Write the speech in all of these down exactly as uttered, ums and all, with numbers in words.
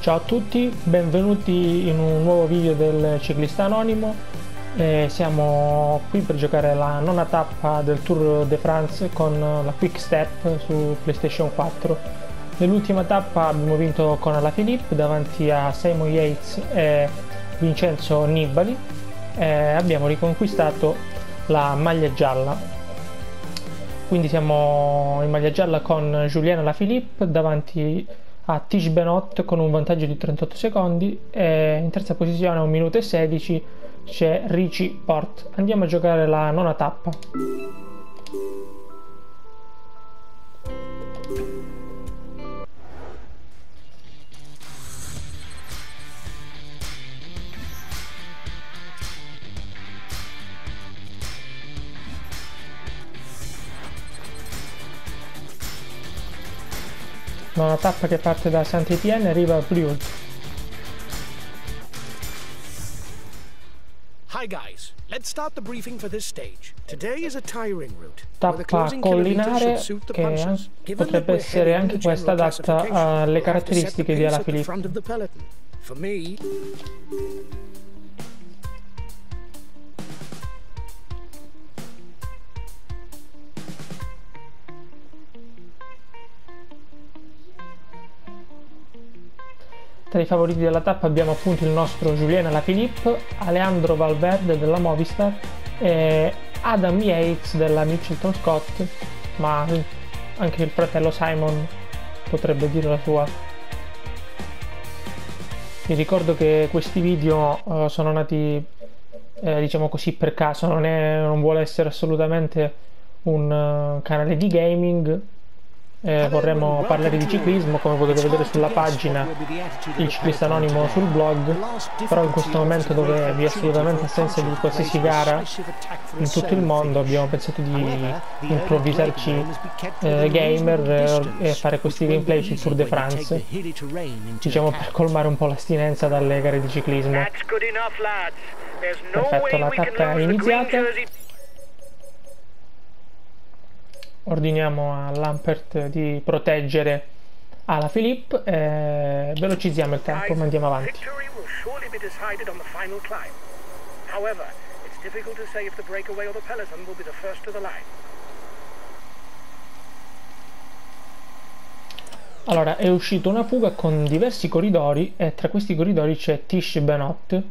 Ciao a tutti, benvenuti in un nuovo video del Ciclista Anonimo. Eh, siamo qui per giocare la nona tappa del Tour de France con la Quick Step su PlayStation quattro. Nell'ultima tappa abbiamo vinto con Alaphilippe davanti a Simon Yates e Vincenzo Nibali e abbiamo riconquistato la maglia gialla. Quindi siamo in maglia gialla con Julien Alaphilippe davanti a Benot con un vantaggio di trentotto secondi e in terza posizione a un minuto e sedici c'è Richie Porte. Andiamo a giocare la nona tappa. Una tappa che parte da Saint-Étienne e arriva a Brioude. Hi guys, let's start the briefing for this stage. Today is a tiring route. Tappa collinare che potrebbe essere anche questa adatta alle caratteristiche di Alaphilippe. Tra i favoriti della tappa abbiamo appunto il nostro Julien Alaphilippe, Alejandro Valverde della Movistar e Adam Yates della Mitchelton Scott, ma anche il fratello Simon potrebbe dire la sua. Vi ricordo che questi video uh, sono nati eh, diciamo così per caso, non, è, non vuole essere assolutamente un uh, canale di gaming. Eh, vorremmo parlare di ciclismo, come potete vedere sulla pagina Il Ciclista Anonimo sul blog, però in questo momento dove vi è assolutamente assenza di qualsiasi gara in tutto il mondo abbiamo pensato di improvvisarci eh, gamer eh, e fare questi gameplay sul Tour de France, diciamo per colmare un po' l'astinenza dalle gare di ciclismo. Perfetto, la tappa è iniziata. Ordiniamo a Lampaert di proteggere Alaphilippe e velocizziamo il tempo, ma andiamo avanti. Allora, è uscita una fuga con diversi corridori e tra questi corridori c'è Benot,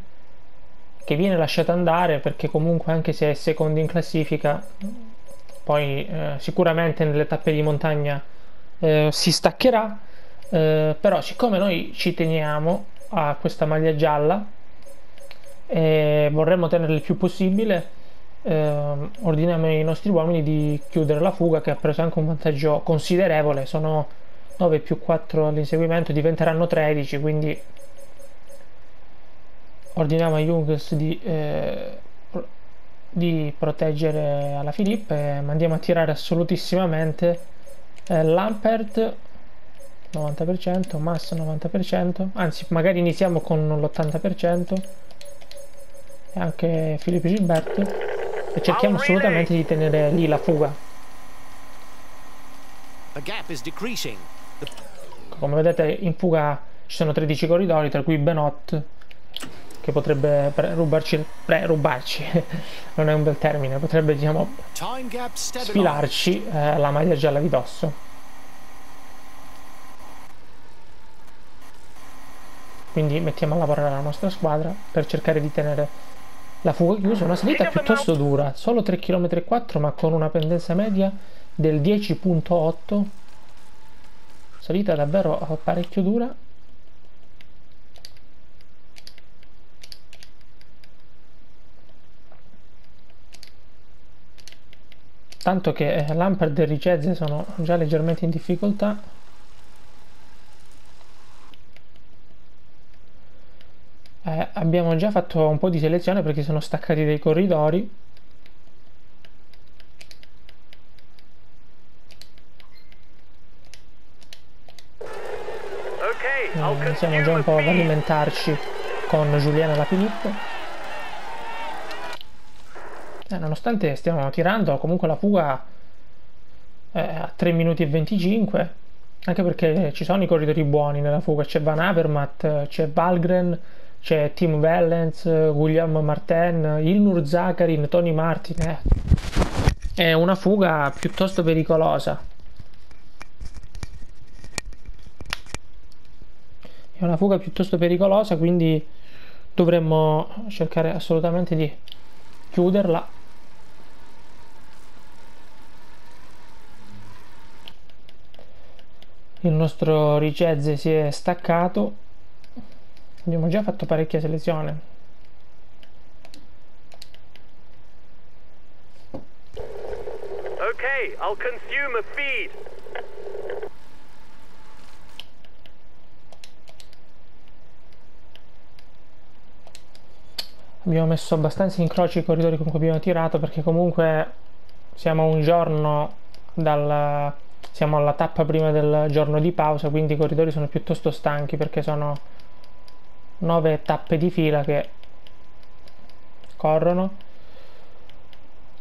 che viene lasciata andare perché comunque, anche se è secondo in classifica, poi eh, sicuramente nelle tappe di montagna eh, si staccherà, eh, però siccome noi ci teniamo a questa maglia gialla e vorremmo tenerla il più possibile, eh, ordiniamo ai nostri uomini di chiudere la fuga, che ha preso anche un vantaggio considerevole, sono nove più quattro all'inseguimento, diventeranno tredici, quindi ordiniamo a Jungels di... Eh, di proteggere Alaphilippe, ma andiamo a tirare assolutissimamente eh, Lampaert novanta per cento, Massa novanta per cento, anzi magari iniziamo con l'ottanta per cento e anche Filippo Gilbert e cerchiamo assolutamente di tenere lì la fuga. Come vedete in fuga ci sono tredici corridori, tra cui Benot, che potrebbe rubarci, rubarci non è un bel termine, potrebbe, diciamo, sfilarci eh, la maglia gialla di dosso. Quindi mettiamo a lavorare la nostra squadra per cercare di tenere la fuga chiusa. Una salita piuttosto dura, solo tre virgola quattro chilometri, ma con una pendenza media del dieci virgola otto, salita davvero parecchio dura. Tanto che Lampaert e Richeze sono già leggermente in difficoltà. Eh, abbiamo già fatto un po' di selezione perché sono staccati dei corridori. Okay, eh, siamo già un po' ad alimentarci con Julien Alaphilippe. Eh, nonostante stiamo tirando comunque la fuga eh, a tre minuti e venticinque, Anche perché ci sono i corridori buoni nella fuga, c'è Van Avermaet, c'è Valgren, c'è Tim Wellens, William Martin, Ilnur Zakarin, Tony Martin. Eh. È una fuga piuttosto pericolosa. È una fuga piuttosto pericolosa, quindi dovremmo cercare assolutamente di chiuderla. Il nostro Richeze si è staccato, abbiamo già fatto parecchia selezione. Ok, I'll consume a feed. Abbiamo messo abbastanza incroci i corridori con cui abbiamo tirato, perché comunque siamo un giorno dal... siamo alla tappa prima del giorno di pausa, quindi i corridori sono piuttosto stanchi, perché sono nove tappe di fila che corrono.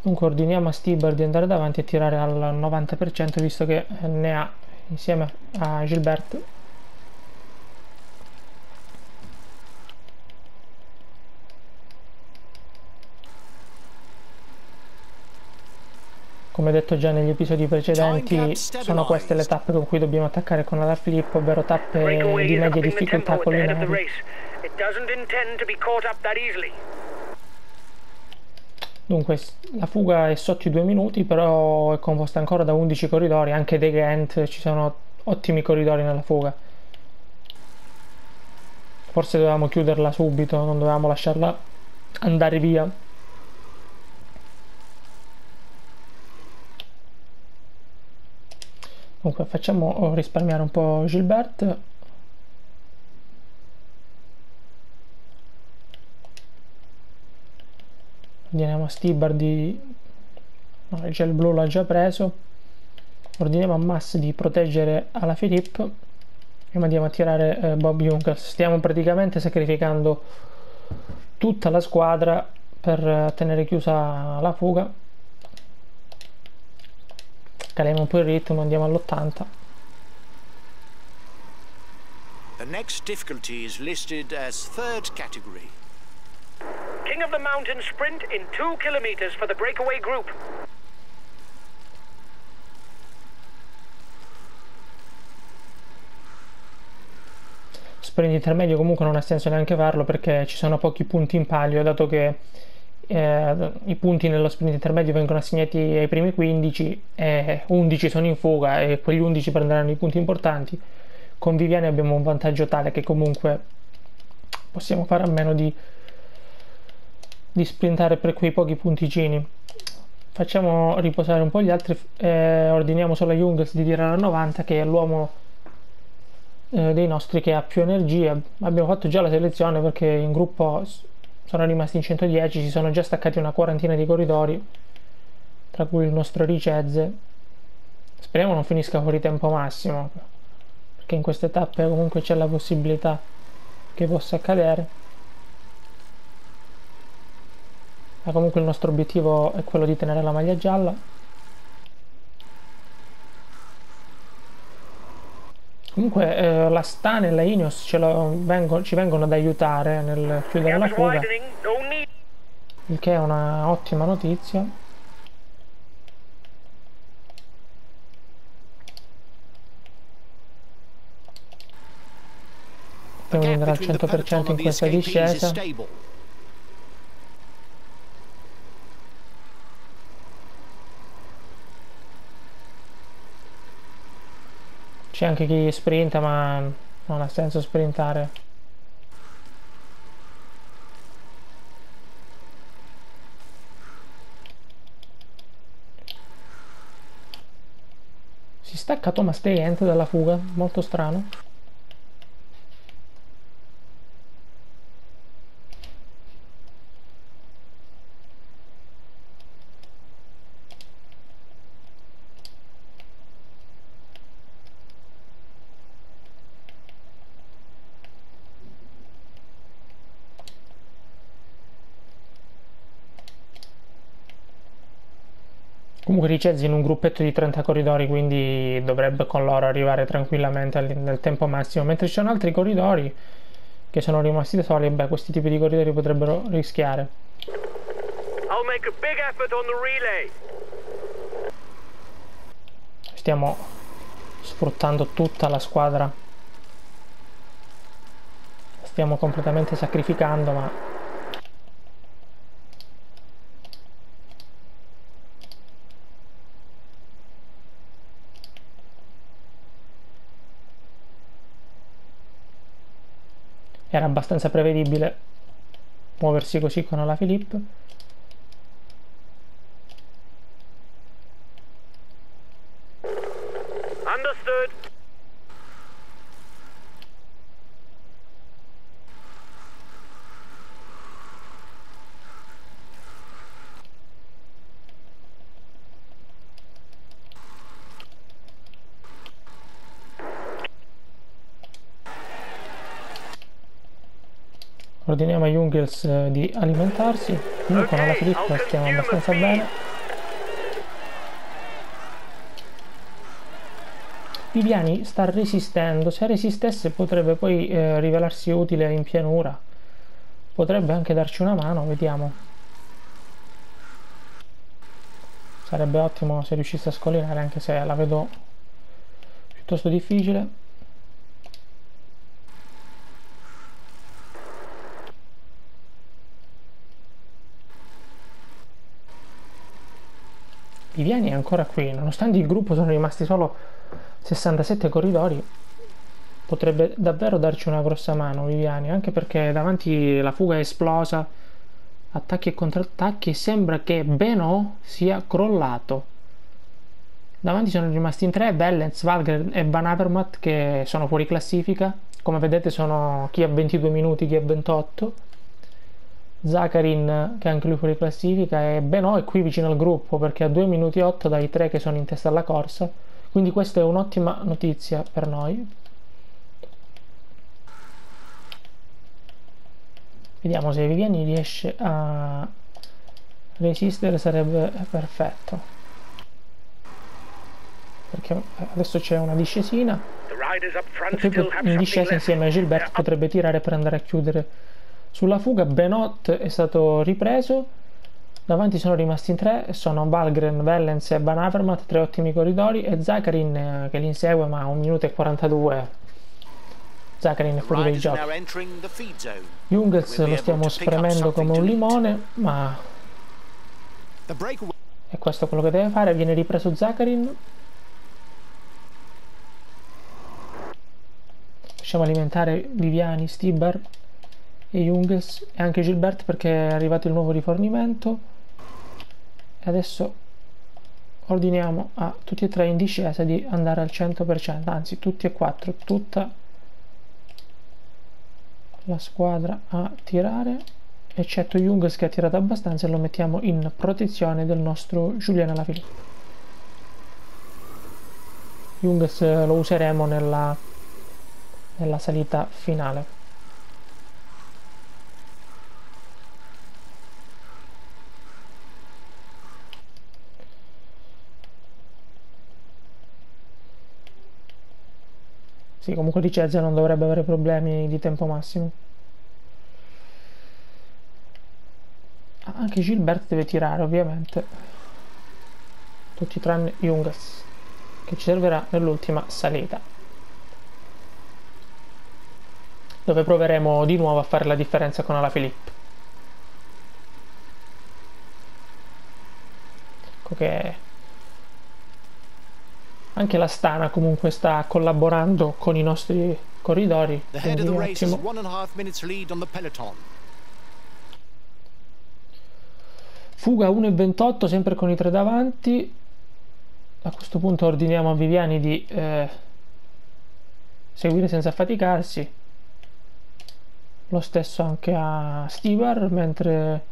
Dunque ordiniamo a Štybar di andare davanti e tirare al novanta per cento, visto che ne ha, insieme a Gilbert. Come detto già negli episodi precedenti, sono queste le tappe con cui dobbiamo attaccare con Alaphilippe, ovvero tappe di media difficoltà collinari. Dunque la fuga è sotto i due minuti, però è composta ancora da undici corridori, anche dei Ghent, ci sono ottimi corridori nella fuga. Forse dovevamo chiuderla subito, non dovevamo lasciarla andare via. Comunque facciamo risparmiare un po' Gilbert. Ordiniamo a Štybar di... no, il gel blu l'ha già preso. Ordiniamo a Mas di proteggere Alaphilippe e mandiamo a tirare eh, Bob Jungels. Stiamo praticamente sacrificando tutta la squadra per tenere chiusa la fuga. Caliamo un po' il ritmo, andiamo all'ottanta. The next difficulty is listed as third category. King of the Mountain sprint in two kilometers for the breakaway group. Sprint intermedio comunque non ha senso neanche farlo, perché ci sono pochi punti in palio, dato che Eh, i punti nello sprint intermedio vengono assegnati ai primi quindici e undici sono in fuga, e quegli undici prenderanno i punti importanti. Con Viviani abbiamo un vantaggio tale che comunque possiamo fare a meno di, di sprintare per quei pochi punticini. Facciamo riposare un po' gli altri e ordiniamo solo a Jungels di tirare al novanta, che è l'uomo eh, dei nostri che ha più energia. Abbiamo fatto già la selezione, perché in gruppo sono rimasti in centodieci, si sono già staccati una quarantina di corridori, tra cui il nostro Richeze. Speriamo non finisca fuori tempo massimo, perché in queste tappe comunque c'è la possibilità che possa accadere. Ma comunque il nostro obiettivo è quello di tenere la maglia gialla. Comunque eh, la Stan e la Ineos ce lo vengono, ci vengono ad aiutare nel chiudere la fuga, il che è una ottima notizia. Dobbiamo andare al cento per cento in questa discesa. C'è anche chi sprinta, ma non ha senso sprintare. Si stacca Thomas Dejent dalla fuga, molto strano. Comunque Richezzi in un gruppetto di trenta corridori, quindi dovrebbe con loro arrivare tranquillamente nel tempo massimo, mentre ci sono altri corridori che sono rimasti da soli. E beh, questi tipi di corridori potrebbero rischiare. Stiamo sfruttando tutta la squadra, stiamo completamente sacrificando, ma era abbastanza prevedibile muoversi così con Alaphilippe. Understood. Ordiniamo a Jungels di alimentarsi. Noi con Alaphilippe stiamo abbastanza bene. Viviani sta resistendo. Se resistesse potrebbe poi eh, rivelarsi utile in pianura. Potrebbe anche darci una mano, vediamo. Sarebbe ottimo se riuscisse a scollinare, anche se la vedo piuttosto difficile. Viviani è ancora qui, nonostante il gruppo sono rimasti solo sessantasette corridori, potrebbe davvero darci una grossa mano Viviani, anche perché davanti la fuga è esplosa, attacchi e contrattacchi, e sembra che Benot sia crollato. Davanti sono rimasti in tre, Wellens, Valgren e Van Avermaet, che sono fuori classifica, come vedete sono chi a ventidue minuti, chi a ventotto. Zakarin, che è anche lui fuori classifica, e Benot è qui vicino al gruppo perché a due minuti e otto dai tre che sono in testa alla corsa, quindi questa è un'ottima notizia per noi. Vediamo se Viviani riesce a resistere, sarebbe perfetto, perché adesso c'è una discesina e poi in discesa insieme a Gilbert potrebbe tirare per andare a chiudere sulla fuga. Benot è stato ripreso, davanti sono rimasti in tre, sono Valgren, Wellens e Van Avermaet, tre ottimi corridori, e Zakarin eh, che li insegue, ma a un minuto e quarantadue Zakarin è fuori dai giochi. Jungels lo stiamo spremendo come un limone, ma e questo è quello che deve fare. Viene ripreso Zakarin, facciamo alimentare Viviani, Štybar e Jungels e anche Gilbert, perché è arrivato il nuovo rifornimento. E adesso ordiniamo a tutti e tre in discesa di andare al cento per cento, anzi tutti e quattro, tutta la squadra a tirare, eccetto Jungels che ha tirato abbastanza, e lo mettiamo in protezione del nostro Julien Alaphilippe. Jungels lo useremo nella, nella salita finale. Sì, comunque Richezzi non dovrebbe avere problemi di tempo massimo. Anche Gilbert deve tirare, ovviamente. Tutti tranne Jungels, che ci servirà nell'ultima salita, dove proveremo di nuovo a fare la differenza con Alaphilippe. Ecco che anche la Astana comunque sta collaborando con i nostri corridori. Fuga uno e ventotto sempre con i tre davanti. A questo punto ordiniamo a Viviani di eh, seguire senza affaticarsi, lo stesso anche a Štybar, mentre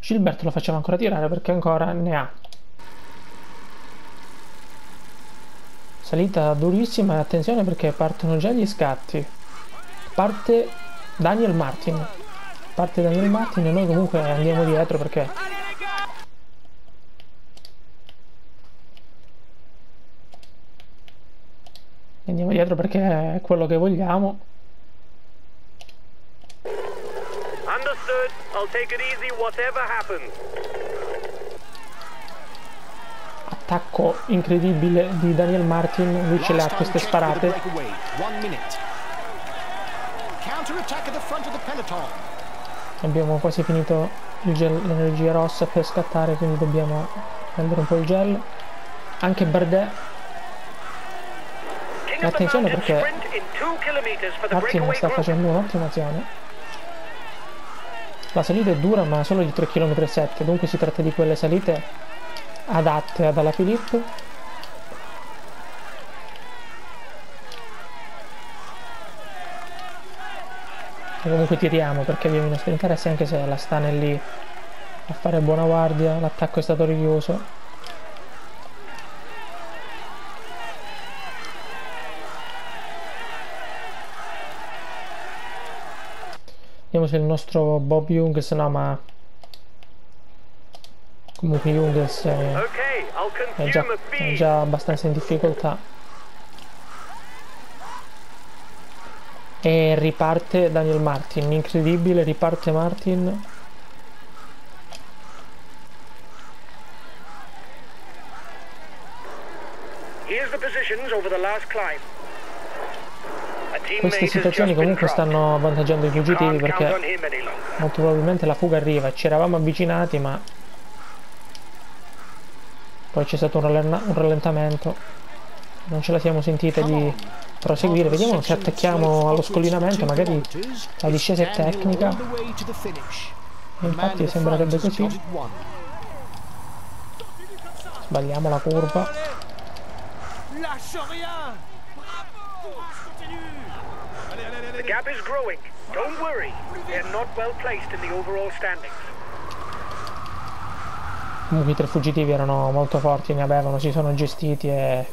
Gilberto lo facciamo ancora tirare perché ancora ne ha. Salita durissima, attenzione perché partono già gli scatti. Parte Daniel Martin. Parte Daniel Martin e noi comunque andiamo dietro perché andiamo dietro perché è quello che vogliamo. Understood. I'll take it easy whatever happens. Attacco incredibile di Daniel Martin, lui ce l'ha queste sparate. Abbiamo quasi finito l'energia rossa per scattare, quindi dobbiamo prendere un po' il gel. Anche Bardet. Attenzione perché Martin sta facendo un'ottima azione. La salita è dura ma solo di tre virgola sette chilometri, dunque si tratta di quelle salite adatte ad Alaphilippe. E comunque tiriamo perché abbiamo i nostri interessi, anche se la Stane è lì a fare buona guardia, l'attacco è stato richiuso. Vediamo se il nostro Bob Jungels, no ma comunque Jungels è, è, già, è già abbastanza in difficoltà e riparte Daniel Martin, incredibile, riparte Martin. Here's the positions over the last climb. Queste situazioni comunque stanno avvantaggiando i fuggitivi perché molto probabilmente la fuga arriva. Ci eravamo avvicinati ma poi c'è stato un rallentamento, non ce la siamo sentita di proseguire. Vediamo se attacchiamo allo scollinamento, magari la discesa è tecnica e infatti sembrerebbe così. Sbagliamo la curva. The gap is growing. Don't worry. They're not well placed in the overall standings. Comunque i tre fuggitivi erano molto forti, ne avevano, si sono gestiti e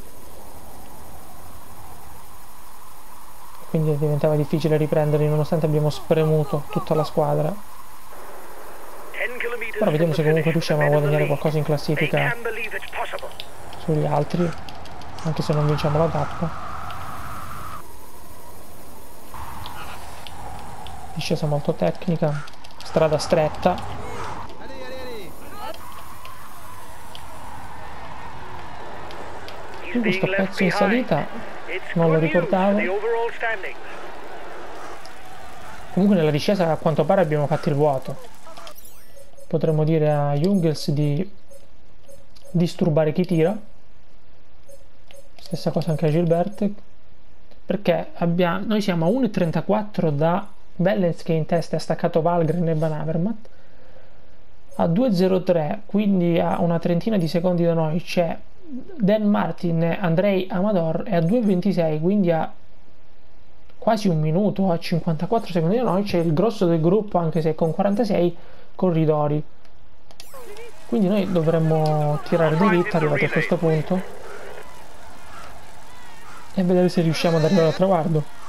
quindi diventava difficile riprenderli nonostante abbiamo spremuto tutta la squadra. Però vediamo se comunque riusciamo a guadagnare qualcosa in classifica sugli altri, anche se non vinciamo la tappa. Discesa molto tecnica, strada stretta. In questo pezzo in salita non lo ricordavo. Comunque nella discesa a quanto pare abbiamo fatto il vuoto. Potremmo dire a Jungels di disturbare chi tira. Stessa cosa anche a Gilbert, perché abbiamo... noi siamo a uno e trentaquattro da Wellens che in testa ha staccato Valgren e Van Avermaet a due e zero tre, quindi a una trentina di secondi da noi c'è Dan Martin e Andrei Amador, e a due e ventisei, quindi a quasi un minuto, a cinquantaquattro secondi da noi c'è il grosso del gruppo, anche se con quarantasei corridori, quindi noi dovremmo tirare diritta arrivati a questo punto e vedere se riusciamo ad arrivare al traguardo.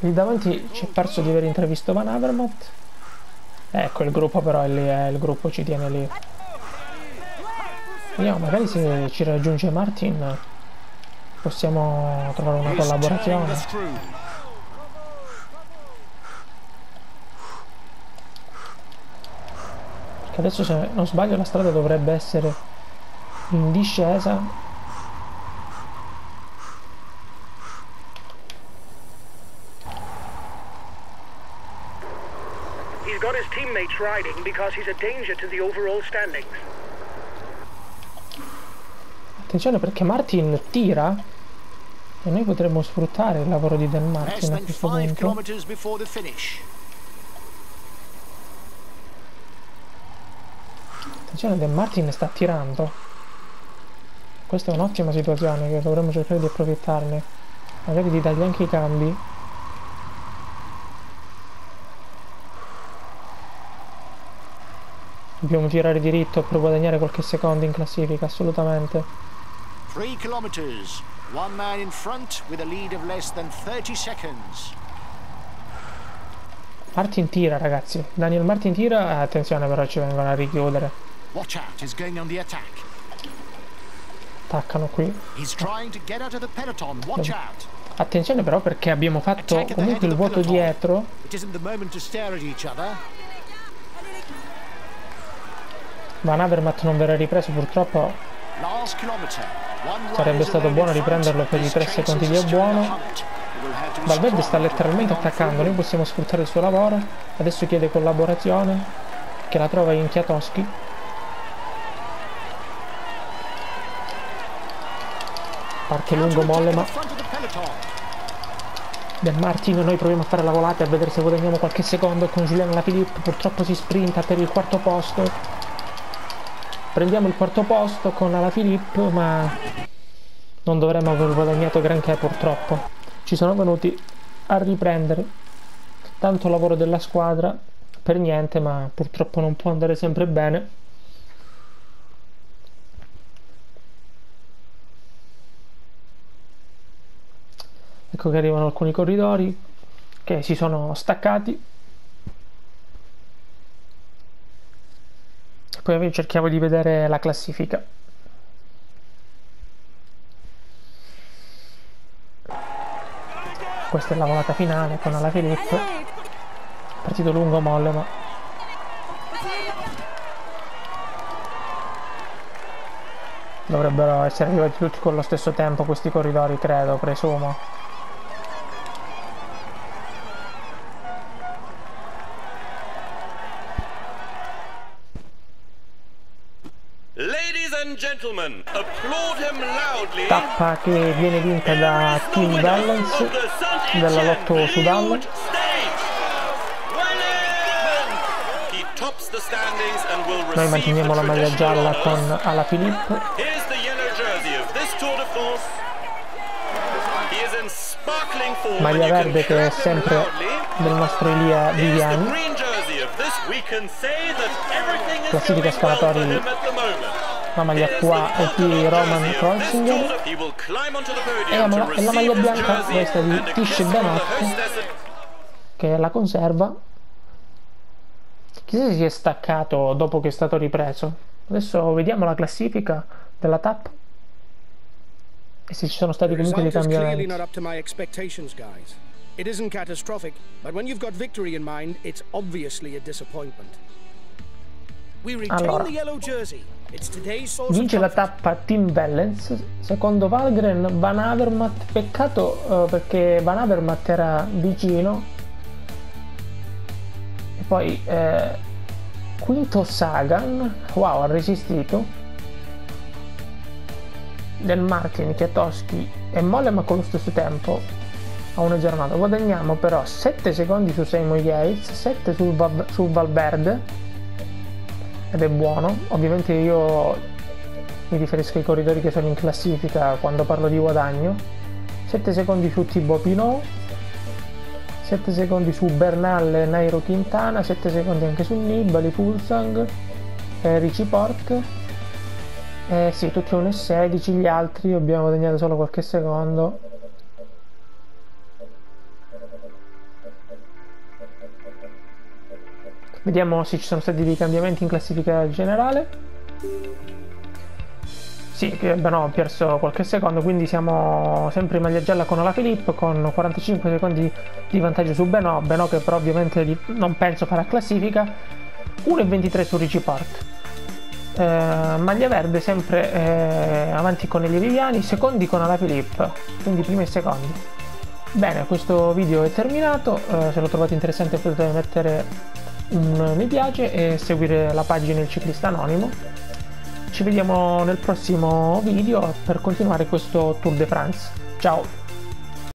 Lì davanti ci è parso di aver intravisto Van Avermaet. Ecco il gruppo però è lì, eh, il gruppo ci tiene lì. Vediamo, magari se ci raggiunge Martin possiamo trovare una collaborazione. Perché adesso se non sbaglio la strada dovrebbe essere in discesa. Attenzione perché Martin tira e noi potremmo sfruttare il lavoro di Dan Martin a questo punto. Attenzione, Dan Martin sta tirando. Questa è un'ottima situazione che dovremmo cercare di approfittarne, magari di dargli anche i cambi. Dobbiamo tirare diritto per guadagnare qualche secondo in classifica, assolutamente. Martin tira, ragazzi. Daniel Martin tira, attenzione però ci vengono a richiudere. attaccano qui. Attenzione però, perché abbiamo fatto comunque il vuoto dietro. Van Avermaet non verrà ripreso purtroppo. Sarebbe stato buono riprenderlo per i tre secondi di buono. Valverde sta letteralmente attaccando, noi possiamo sfruttare il suo lavoro. Adesso chiede collaborazione, che la trova in Kwiatkowski. Parte lungo molle, ma Del Martino, noi proviamo a fare la volata e a vedere se guadagniamo qualche secondo con Julien Alaphilippe. Purtroppo si sprinta per il quarto posto. Prendiamo il quarto posto con Alaphilippe, ma non dovremmo aver guadagnato granché purtroppo. Ci sono venuti a riprendere tanto lavoro della squadra per niente, ma purtroppo non può andare sempre bene. Ecco che arrivano alcuni corridori che si sono staccati. Poi cerchiamo di vedere la classifica. Questa è la volata finale con Alaphilippe. Partito lungo molle, ma dovrebbero essere arrivati tutti con lo stesso tempo questi corridori, credo, presumo. Ladies and gentlemen, applaud him loudly. Tappa che viene vinta da Tim Wellens della Lotto Sudan. Noi manteniamo la maglia gialla con Alaphilippe. Maglia verde che è sempre del nostro Elia Viviani. Classifica scalatori, la maglia qua è di Roman Kreuzinger e la, ma la maglia bianca questa di Tish Benot, che la conserva. Chissà se si è staccato dopo che è stato ripreso. Adesso vediamo la classifica della tappa e se ci sono stati comunque dei cambiamenti. It isn't catastrophic, but when you've got victory in mind, it's obviously a disappointment. We return the yellow jersey. It's today's source. Vince la tappa Tim Wellens, secondo Valgren, Van Avermaet. Peccato eh, perché Van Avermaet era vicino. E poi eh, quinto Sagan. Wow, ha resistito. Del Martin, Kwiatkowski e Molle, ma con lo stesso tempo. A una giornata guadagniamo però sette secondi su Simon Yates, sette su, Val su Valverde, ed è buono. Ovviamente io mi riferisco ai corridori che sono in classifica quando parlo di guadagno. sette secondi su Thibaut Pinot, sette secondi su Bernal e Nairo Quintana, sette secondi anche su Nibali, Fulsang e Richie Porte. Eh sì, tutti uno e sedici, gli altri abbiamo guadagnato solo qualche secondo. Vediamo se ci sono stati dei cambiamenti in classifica generale. Sì, abbiamo perso qualche secondo, quindi siamo sempre in maglia gialla con Alaphilippe con quarantacinque secondi di vantaggio su Benot, Benot che però ovviamente non penso farà classifica. uno e ventitré su Richie Porte. Eh, maglia verde sempre eh, avanti con Elia Viviani, secondi con Alaphilippe, quindi primi e secondi. Bene, questo video è terminato, eh, se lo trovate interessante potete mettere un mi piace e seguire la pagina Il Ciclista Anonimo. Ci vediamo nel prossimo video per continuare questo Tour de France. Ciao!